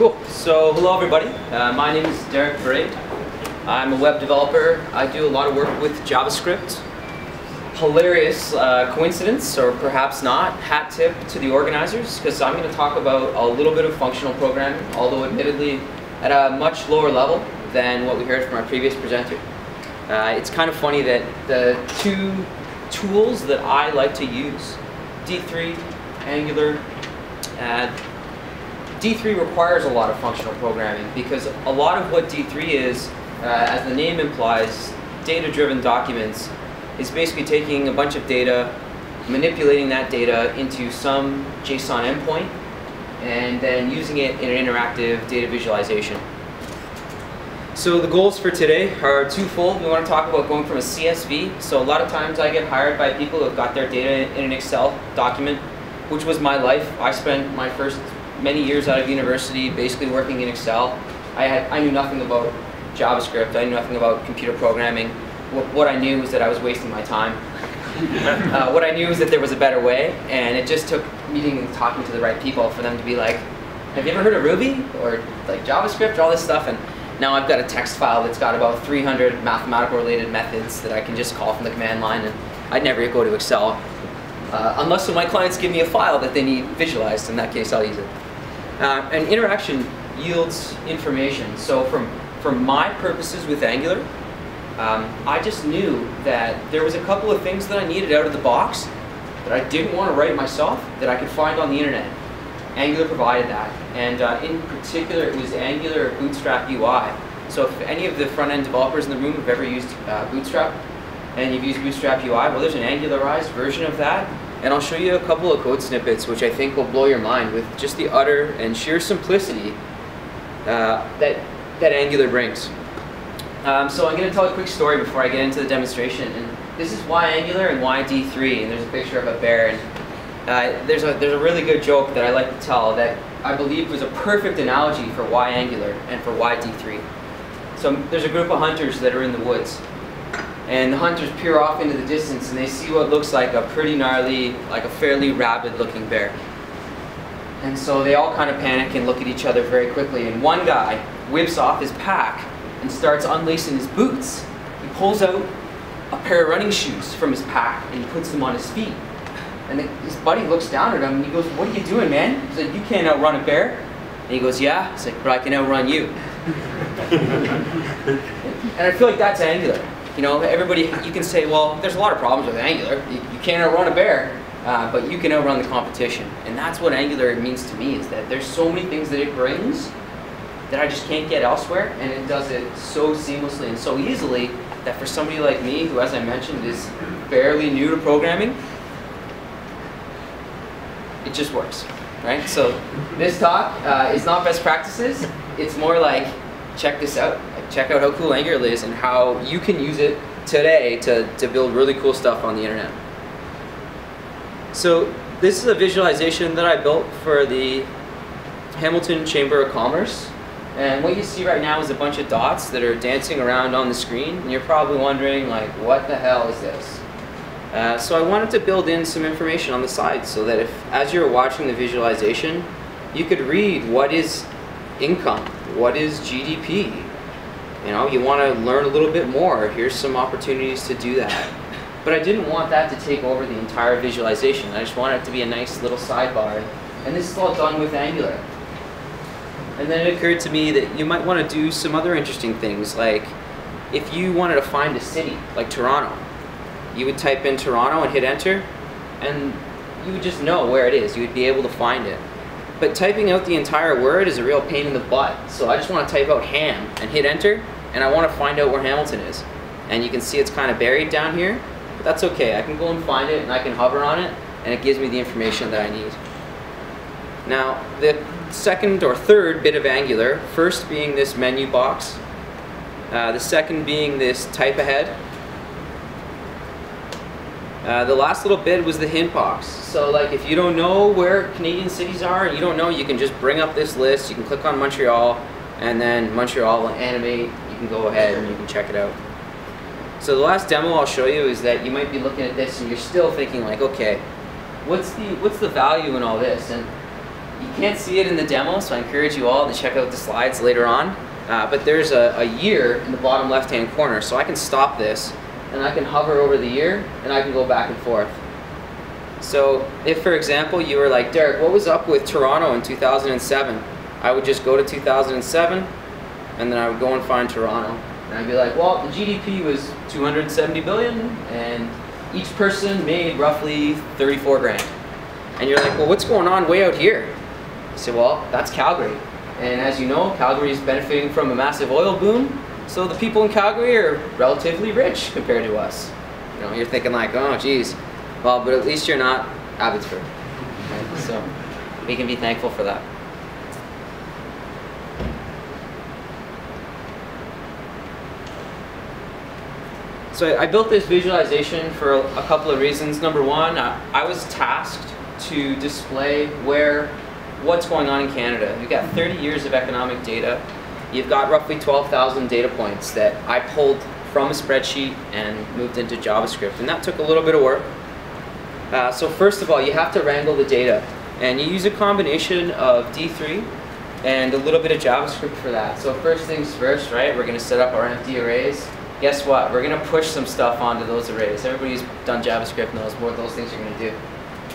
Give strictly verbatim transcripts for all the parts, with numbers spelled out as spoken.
Cool. So hello everybody. Uh, my name is Derek Braid. I'm a web developer. I do a lot of work with JavaScript. Hilarious uh, coincidence, or perhaps not, hat tip to the organizers, because I'm going to talk about a little bit of functional programming, although admittedly at a much lower level than what we heard from our previous presenter. Uh, it's kind of funny that the two tools that I like to use, D three, Angular, uh, D three requires a lot of functional programming, because a lot of what D three is, uh, as the name implies, data-driven documents, is basically taking a bunch of data, manipulating that data into some JSON endpoint, and then using it in an interactive data visualization. So the goals for today are twofold. We want to talk about going from a C S V. So a lot of times I get hired by people who have got their data in an Excel document, which was my life. I spent my first many years out of university basically working in Excel. I, had, I knew nothing about JavaScript. I knew nothing about computer programming. What, what I knew was that I was wasting my time. uh, what I knew was that there was a better way, and it just took meeting and talking to the right people for them to be like, have you ever heard of Ruby? Or like JavaScript, or all this stuff. And now I've got a text file that's got about three hundred mathematical related methods that I can just call from the command line, and I'd never go to Excel. Uh, unless so my clients give me a file that they need visualized, in that case I'll use it. Uh, and interaction yields information. So from, from my purposes with Angular, um, I just knew that there was a couple of things that I needed out of the box that I didn't want to write myself that I could find on the internet. Angular provided that, and uh, in particular it was Angular Bootstrap U I. So if any of the front-end developers in the room have ever used uh, Bootstrap, and you've used Bootstrap U I, well there's an Angularized version of that, and I'll show you a couple of code snippets which I think will blow your mind with just the utter and sheer simplicity uh, that, that Angular brings. Um, so I'm going to tell a quick story before I get into the demonstration, and this is why Angular and why D three, and there's a picture of a bear. And Uh, there's a there's a really good joke that I like to tell that I believe was a perfect analogy for why Angular and for why D three. So there's a group of hunters that are in the woods, and the hunters peer off into the distance and they see what looks like a pretty gnarly, like a fairly rabid-looking bear. And so they all kind of panic and look at each other very quickly. And one guy whips off his pack and starts unlacing his boots. He pulls out a pair of running shoes from his pack and he puts them on his feet. And his buddy looks down at him and he goes, what are you doing, man? He's like, you can't outrun a bear. And he goes, yeah. He's like, but I can outrun you. And I feel like that's Angular. You know, everybody, you can say, well, there's a lot of problems with Angular. You, you can't outrun a bear, uh, but you can outrun the competition. And that's what Angular means to me, is that there's so many things that it brings that I just can't get elsewhere. And it does it so seamlessly and so easily that for somebody like me, who, as I mentioned, is barely new to programming, it just works, right? So this talk uh, is not best practices. It's more like, check this out. Like, check out how cool Angular is and how you can use it today to, to build really cool stuff on the internet. So this is a visualization that I built for the Hamilton Chamber of Commerce. And what you see right now is a bunch of dots that are dancing around on the screen. And you're probably wondering, like, what the hell is this? Uh, so I wanted to build in some information on the side so that if, as you're watching the visualization, you could read what is income, what is G D P. You know, you want to learn a little bit more. Here's some opportunities to do that. But I didn't want that to take over the entire visualization. I just wanted it to be a nice little sidebar. And this is all done with Angular. And then it occurred to me that you might want to do some other interesting things, like if you wanted to find a city, like Toronto. You would type in Toronto and hit enter, and you would just know where it is. You would be able to find it. But typing out the entire word is a real pain in the butt. So I just want to type out ham and hit enter, and I want to find out where Hamilton is. And you can see it's kind of buried down here, but that's okay. I can go and find it, and I can hover on it, and it gives me the information that I need. Now, the second or third bit of Angular, first being this menu box, uh, the second being this type ahead. Uh, the last little bit was the hint box. So like if you don't know where Canadian cities are and you don't know, you can just bring up this list, you can click on Montreal, and then Montreal will animate, you can go ahead and you can check it out. So the last demo I'll show you is that you might be looking at this and you're still thinking like, okay, what's the, what's the value in all this? And You can't see it in the demo, so I encourage you all to check out the slides later on. Uh, but there's a, a year in the bottom left-hand corner, so I can stop this and I can hover over the year and I can go back and forth. So if, for example, you were like, Derek, what was up with Toronto in two thousand seven? I would just go to two thousand seven and then I would go and find Toronto. And I'd be like, well, the G D P was two hundred seventy billion and each person made roughly thirty-four grand. And you're like, well, what's going on way out here? I say, well, that's Calgary. And as you know, Calgary is benefiting from a massive oil boom. So the people in Calgary are relatively rich compared to us. You know, you're thinking like, oh, geez. Well, but at least you're not Abbotsford. Right? So we can be thankful for that. So I built this visualization for a couple of reasons. Number one, I was tasked to display where, what's going on in Canada. You've got thirty years of economic data. You've got roughly twelve thousand data points that I pulled from a spreadsheet and moved into JavaScript. And that took a little bit of work. Uh, so first of all, you have to wrangle the data. And you use a combination of D three and a little bit of JavaScript for that. So first things first, right? We're going to set up our empty arrays. Guess what? We're going to push some stuff onto those arrays. Everybody's done JavaScript knows what those things you're going to do.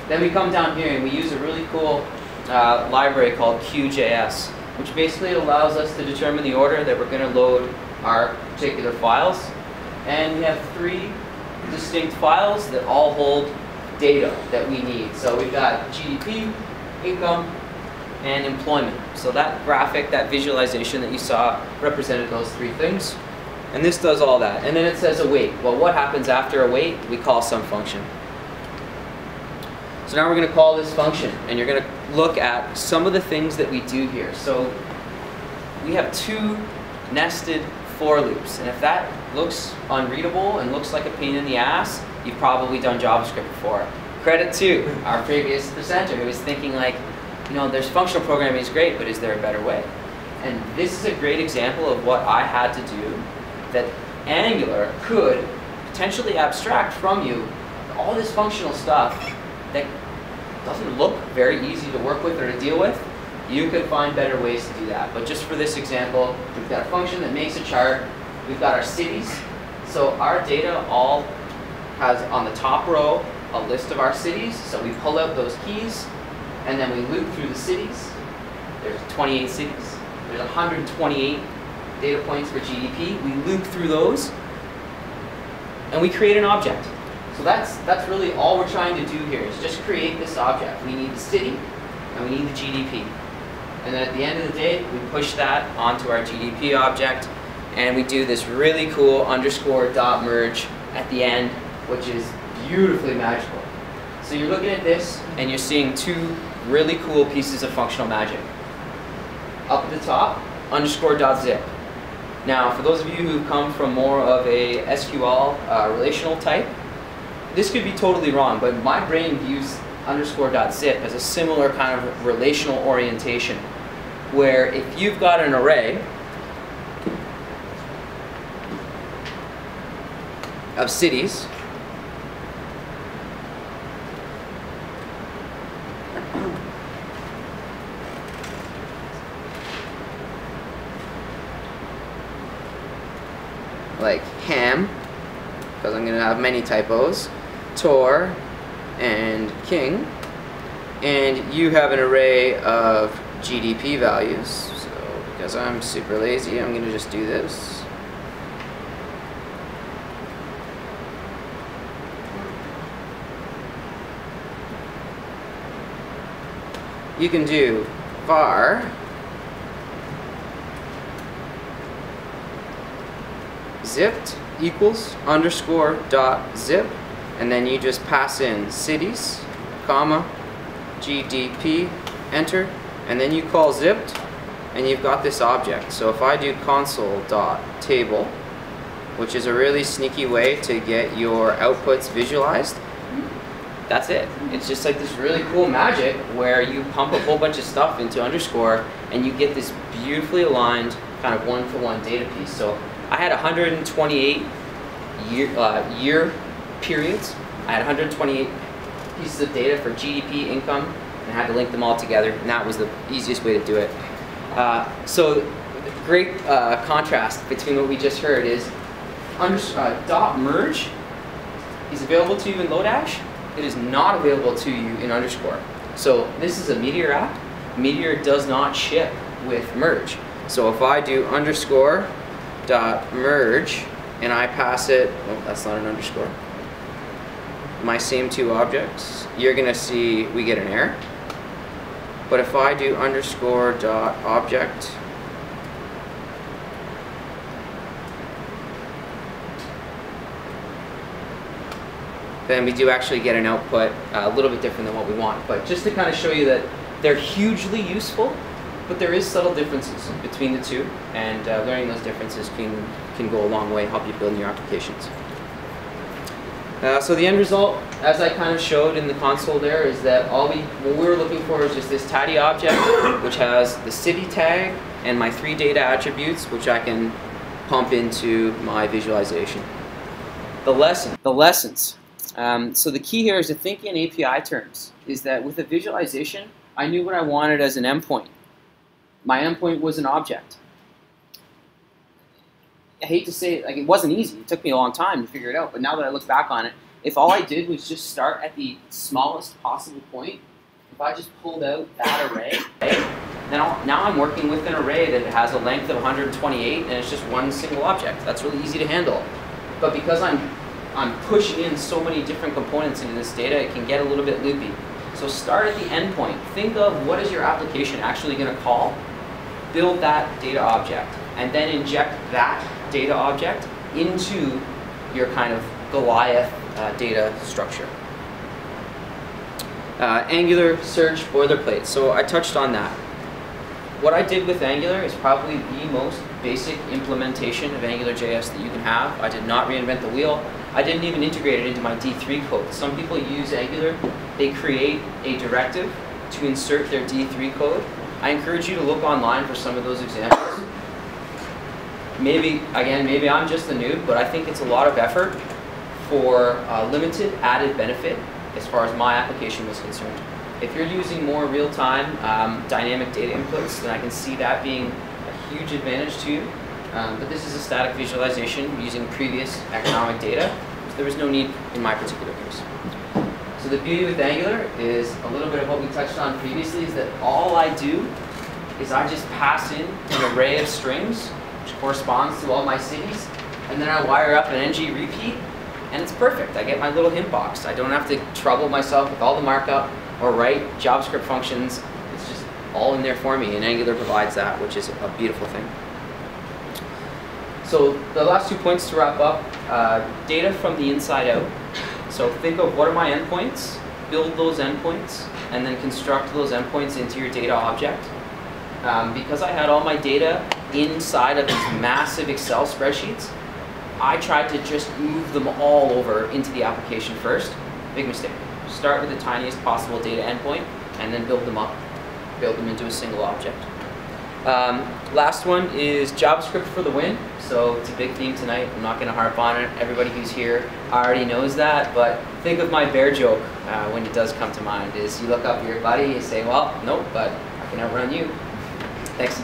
Then we come down here and we use a really cool uh, library called Q J S, which basically allows us to determine the order that we're going to load our particular files. And we have three distinct files that all hold data that we need. So we've got G D P, income, and employment. So that graphic, that visualization that you saw represented those three things. And this does all that. And then it says await. Well, what happens after await? We call some function. So now we're going to call this function, and you're going to look at some of the things that we do here. So we have two nested for loops, and if that looks unreadable and looks like a pain in the ass, you've probably done JavaScript before. Credit to our previous presenter who was thinking like, you know, there's functional programming is great, but is there a better way? And this is a great example of what I had to do that Angular could potentially abstract from you all this functional stuff that doesn't look very easy to work with or to deal with. You could find better ways to do that. But just for this example, we've got a function that makes a chart. We've got our cities. So our data all has on the top row a list of our cities. So we pull out those keys, and then we loop through the cities. There's twenty-eight cities. There's one hundred twenty-eight data points for G D P. We loop through those, and we create an object. So that's, that's really all we're trying to do here is just create this object. We need the city, and we need the G D P. And then at the end of the day, we push that onto our G D P object, and we do this really cool underscore dot merge at the end, which is beautifully magical. So you're looking at this, and you're seeing two really cool pieces of functional magic. Up at the top, underscore dot zip. Now, for those of you who come from more of a S Q L uh, relational type, this could be totally wrong, but my brain views underscore dot zip as a similar kind of relational orientation, where if you've got an array of cities, like ham, because I'm going to have many typos, Tor, and King, and you have an array of G D P values. So because I'm super lazy, I'm going to just do this. You can do var zipped equals underscore dot zip, and then you just pass in cities, comma, G D P, enter, and then you call zipped, and you've got this object. So if I do console.table, which is a really sneaky way to get your outputs visualized, that's it. It's just like this really cool magic where you pump a whole bunch of stuff into underscore, and you get this beautifully aligned kind of one-for-one data piece. So I had one hundred twenty-eight year, uh, year periods. I had one hundred twenty-eight pieces of data for G D P, income, and had to link them all together, and that was the easiest way to do it. Uh, so great uh, contrast between what we just heard is under, uh, dot merge is available to you in Lodash. It is not available to you in underscore. So this is a Meteor app. Meteor does not ship with merge. So if I do underscore dot merge and I pass it, well, that's not an underscore, my same two objects, you're going to see we get an error. But if I do underscore dot object, then we do actually get an output uh, a little bit different than what we want. But just to kind of show you that they're hugely useful, but there is subtle differences between the two, and uh, learning those differences can, can go a long way and help you build your applications. Uh, so the end result, as I kind of showed in the console there, is that all we, what we were looking for is just this tidy object, which has the city tag and my three data attributes, which I can pump into my visualization. The lesson, the lessons. Um, so the key here is to think in A P I terms, is that with a visualization, I knew what I wanted as an endpoint. My endpoint was an object. I hate to say it, like, it wasn't easy. It took me a long time to figure it out, but now that I look back on it, if all I did was just start at the smallest possible point, if I just pulled out that array, then I'll, now I'm working with an array that has a length of one hundred twenty-eight and it's just one single object. That's really easy to handle. But because I'm, I'm pushing in so many different components into this data, it can get a little bit loopy. So start at the endpoint. Think of what is your application actually going to call. Build that data object, and then inject that data object into your kind of Goliath uh, data structure. Uh, Angular search boilerplate. So I touched on that. What I did with Angular is probably the most basic implementation of AngularJS that you can have. I did not reinvent the wheel. I didn't even integrate it into my D three code. Some people use Angular. They create a directive to insert their D three code. I encourage you to look online for some of those examples. Maybe, again, maybe I'm just a noob, but I think it's a lot of effort for uh, limited added benefit as far as my application was concerned. If you're using more real-time um, dynamic data inputs, then I can see that being a huge advantage to you. Um, but this is a static visualization using previous economic data, so there was no need in my particular case. So the beauty with Angular is a little bit of what we touched on previously, is that all I do is I just pass in an array of strings, which corresponds to all my cities, and then I wire up an ng repeat, and it's perfect. I get my little hint box. I don't have to trouble myself with all the markup or write JavaScript functions. It's just all in there for me, and Angular provides that, which is a beautiful thing. So the last two points to wrap up, uh, data from the inside out. So think of what are my endpoints, build those endpoints, and then construct those endpoints into your data object. Um, because I had all my data inside of these massive Excel spreadsheets, I tried to just move them all over into the application first. Big mistake. Start with the tiniest possible data endpoint, and then build them up, build them into a single object. Um, last one is JavaScript for the win. So it's a big theme tonight. I'm not going to harp on it. Everybody who's here already knows that. But think of my bear joke uh, when it does come to mind. Is you look up at your buddy, you say, "Well, nope, but I can outrun you." Thanks.